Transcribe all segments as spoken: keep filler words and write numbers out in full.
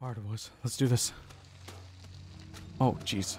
Hard it was. Let's do this. Oh, jeez.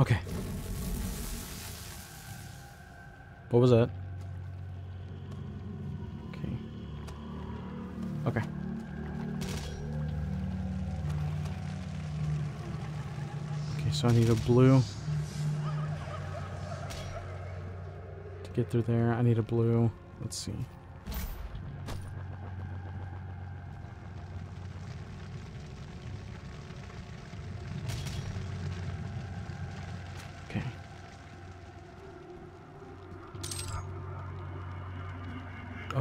Okay. What was that? Okay. Okay. Okay, so I need a blue to get through there. I need a blue. Let's see.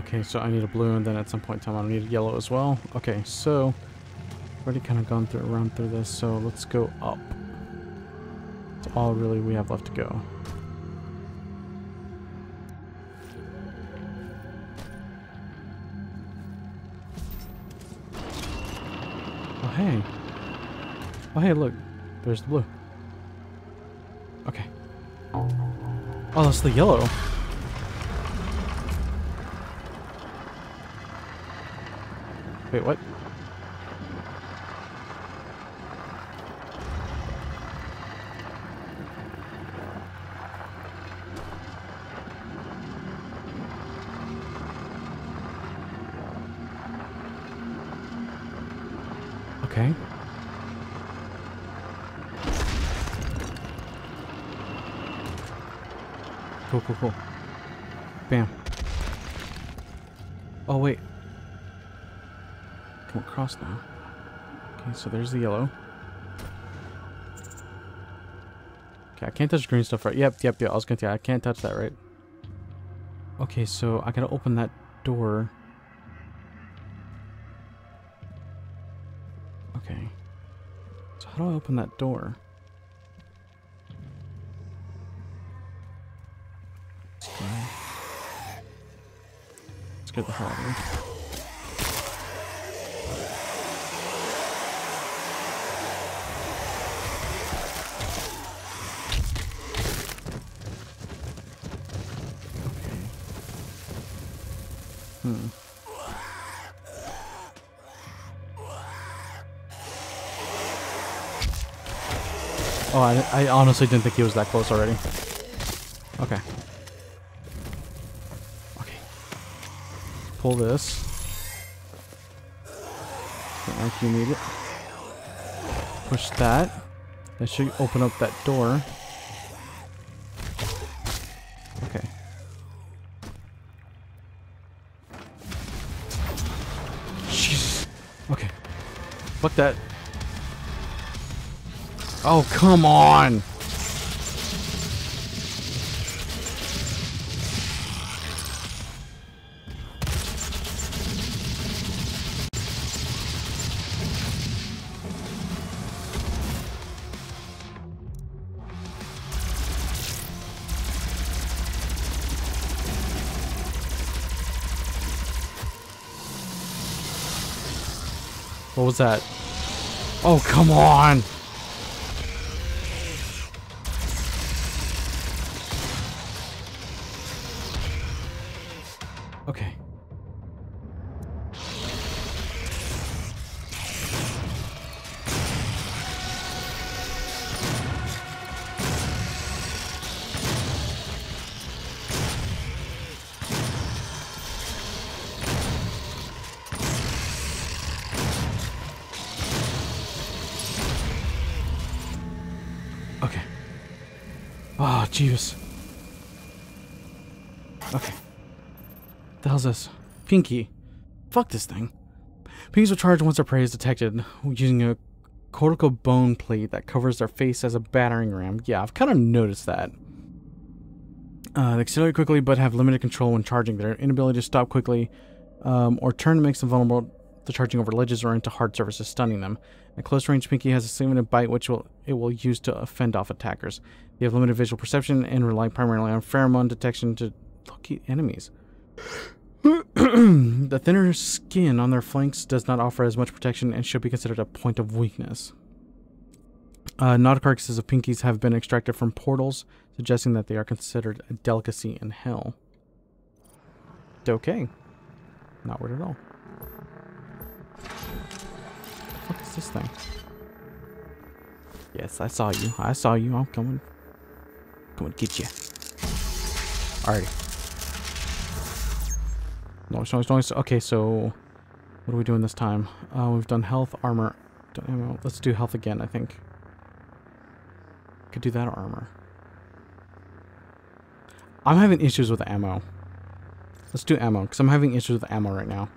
Okay, so I need a blue, and then at some point in time, I need a yellow as well. Okay, so I've already kind of gone through, around through this, so let's go up. That's all really we have left to go. Oh, hey. Oh, hey, look. There's the blue. Okay. Oh, that's the yellow. Wait, what? Okay. Cool, cool, cool. Bam. Oh, wait. Come across now. Okay, so there's the yellow. Okay, I can't touch green stuff, right? Yep, yep, yep. I was gonna say I can't touch that, right? Okay, so I gotta open that door. Okay. So how do I open that door? Okay. Let's get the hell out of here. Hmm. Oh, I, I honestly didn't think he was that close already. Okay. Okay. Pull this. Don't like you need it. Push that. That should open up that door. Okay. Fuck that. Oh, come on. What was that? Oh, come on! Okay. Okay. Oh, jeez. Okay. What the hell's this? Pinky. Fuck this thing. Pinkies are charged once their prey is detected using a cortical bone plate that covers their face as a battering ram. Yeah, I've kind of noticed that. Uh, they accelerate quickly but have limited control when charging. Their inability to stop quickly um, or turn makes them vulnerable to charging over ledges or into hard surfaces, stunning them. At close range, Pinky has a sling-handed bite which will, it will use to fend off attackers. They have limited visual perception and rely primarily on pheromone detection to locate enemies. The thinner skin on their flanks does not offer as much protection and should be considered a point of weakness. Uh, Nodocarcuses of Pinkies have been extracted from portals, suggesting that they are considered a delicacy in hell. Okay. Not weird at all. What is this thing? Yes, I saw you. I saw you. I'm coming. Coming to get you. Alrighty. Noise, noise, noise. Okay, so what are we doing this time? Uh, we've done health, armor. Don't, know, let's do health again, I think. Could do that or armor. I'm having issues with ammo. Let's do ammo, because I'm having issues with ammo right now.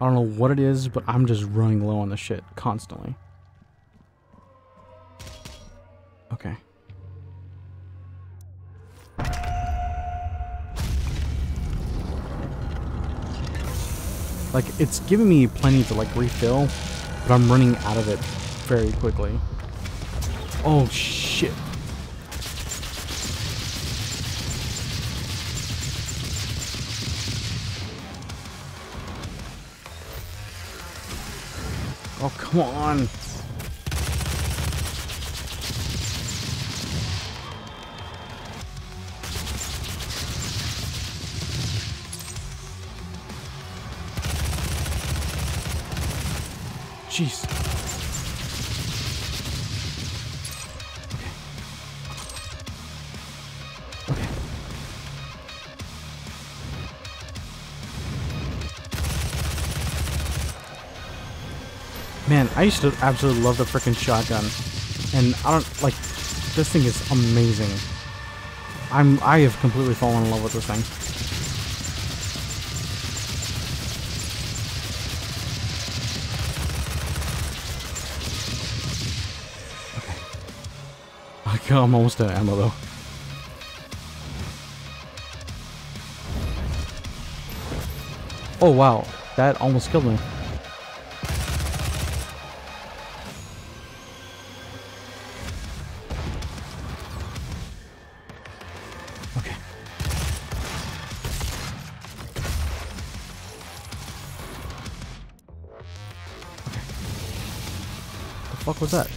I don't know what it is, but I'm just running low on the shit constantly. Okay. Like, it's giving me plenty to, like, refill, but I'm running out of it very quickly. Oh, shit. Oh, come on. Jeez. Okay. Okay. Man, I used to absolutely love the frickin' shotgun. And I don't, like, this thing is amazing. I'm, I have completely fallen in love with this thing. God, I'm almost out of ammo though. Oh wow, that almost killed me. Okay. Okay. The fuck was that?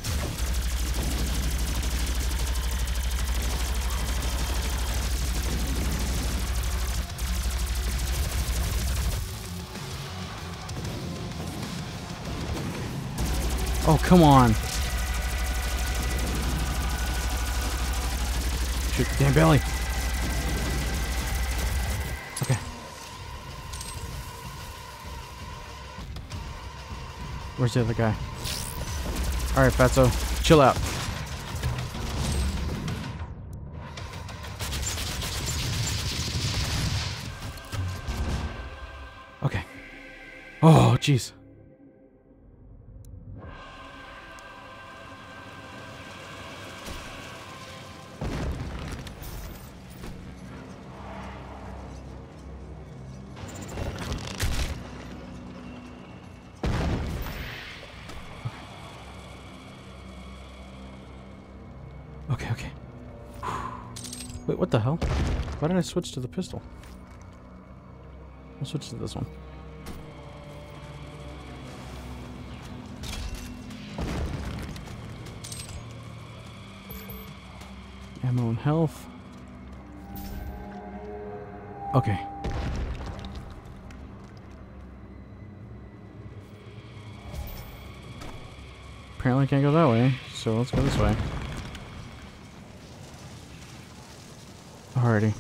Oh, come on. Shoot the damn belly. Okay. Where's the other guy? Alright, Fatso. Chill out. Okay. Oh, jeez. What the hell? Why did I switch to the pistol? I'll switch to this one. Ammo and health. Okay. Apparently I can't go that way, so let's go this way. Alrighty.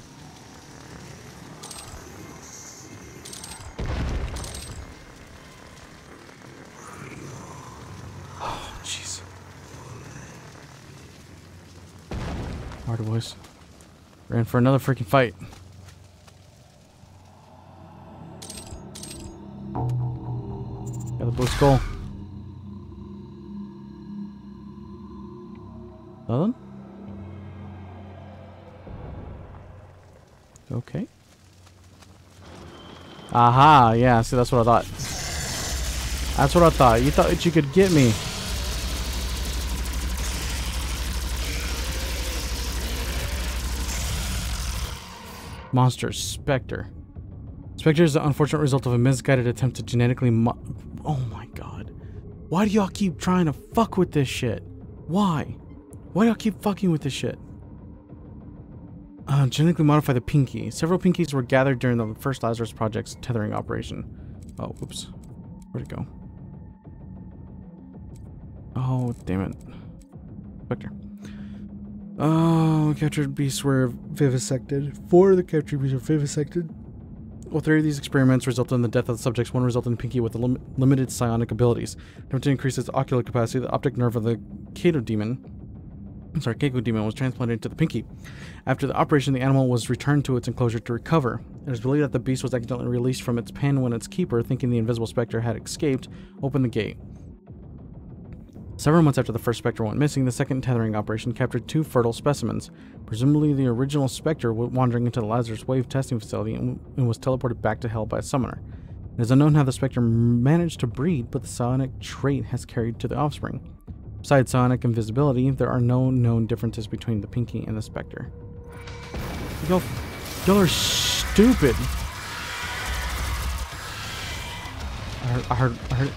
Oh, jeez. Alrighty, boys. We're in for another freaking fight. Let's go. Nothing? Okay. Aha, yeah, see, that's what I thought. That's what I thought. You thought that you could get me. Monster Spectre. Spectre is the unfortunate result of a misguided attempt to genetically mo- Oh my god. Why do y'all keep trying to fuck with this shit? Why? Why do y'all keep fucking with this shit? Uh, genetically modify the Pinky. Several Pinkies were gathered during the first Lazarus Project's tethering operation. Oh, whoops. Where'd it go? Oh, damn it. Spectre. Oh, captured beasts were vivisected. Four of the captured beasts were vivisected. Well, three of these experiments resulted in the death of the subjects. One resulted in Pinky with lim limited psionic abilities. Attempted to increase its ocular capacity, the optic nerve of the Keter demon, I'm sorry, Gecko demon was transplanted to the Pinky. After the operation, the animal was returned to its enclosure to recover. It is believed that the beast was accidentally released from its pen when its keeper, thinking the invisible specter had escaped, opened the gate. Several months after the first specter went missing, the second tethering operation captured two fertile specimens. Presumably the original specter was wandering into the Lazarus Wave testing facility and, and was teleported back to hell by a summoner. It is unknown how the specter managed to breed, but the psionic trait has carried to the offspring. Besides psionic invisibility, there are no known differences between the Pinky and the specter. Y'all are stupid. I heard, I heard, I heard it.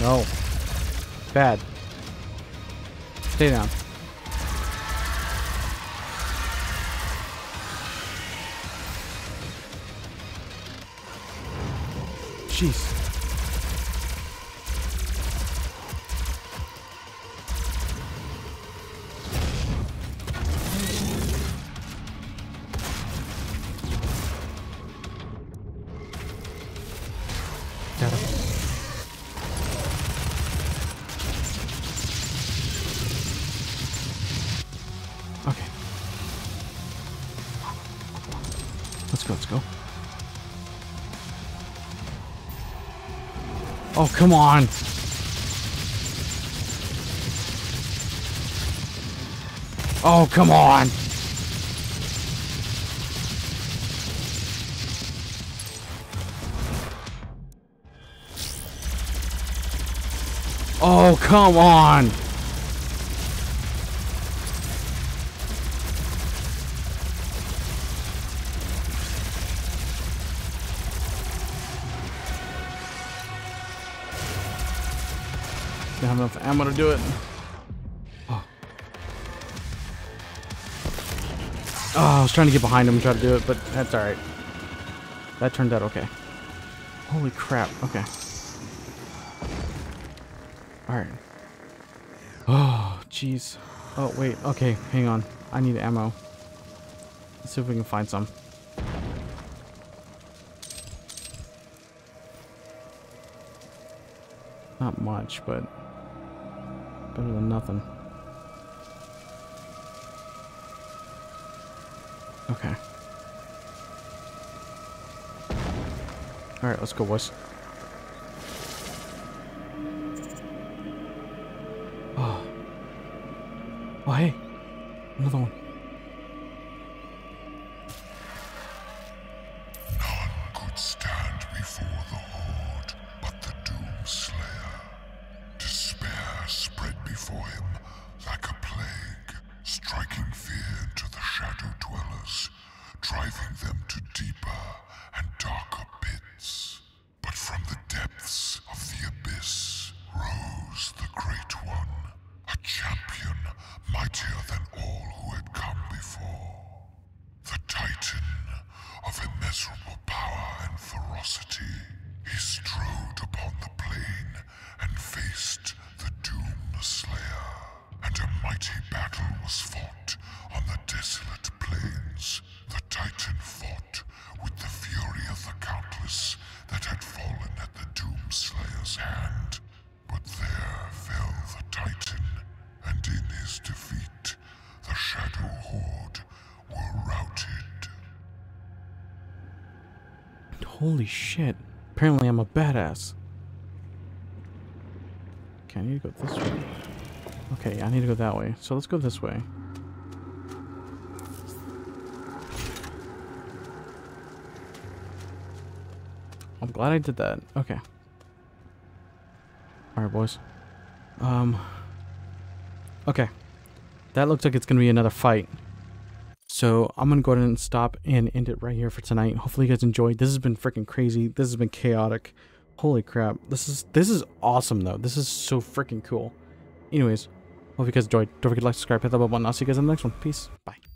No. Bad. Stay down. Jeez. Got him. Okay. Let's go, let's go. Oh, come on. Oh, come on. Oh, come on. Don't have enough ammo to do it. Oh. Oh, I was trying to get behind him and try to do it, but that's alright. That turned out okay. Holy crap. Okay. Alright. Oh, jeez. Oh, wait. Okay, hang on. I need ammo. Let's see if we can find some. Not much, but... better than nothing. Okay. Alright, let's go, boys. Oh. Oh, hey. Another one. None could stand before the horde but the Doom Slayer. Despair spread before him like a plague, striking fear into the shadow dwellers, driving them to deeper and darker pits. But from the depths of the abyss rose the Great One, a champion mightier than all who had come before. The Titan of immeasurable power and ferocity, he strode upon the plain and faced the Doom Slayer, and a mighty battle was fought on the desolate plains. The Titan fought with the fury of the countless that had fallen at the Doom Slayer's hand. But there fell the Titan, and in his defeat, the Shadow Horde were routed. Holy shit. Apparently I'm a badass. Okay, I need to go this way. Okay, I need to go that way. So let's go this way. I'm glad I did that. Okay. Alright, boys. Um. Okay. That looks like it's going to be another fight. So I'm going to go ahead and stop and end it right here for tonight. Hopefully you guys enjoyed. This has been freaking crazy. This has been chaotic. Holy crap. This is this is awesome, though. This is so freaking cool. Anyways, hope you guys enjoyed. Don't forget to like, subscribe, hit that button. I'll see you guys in the next one. Peace. Bye.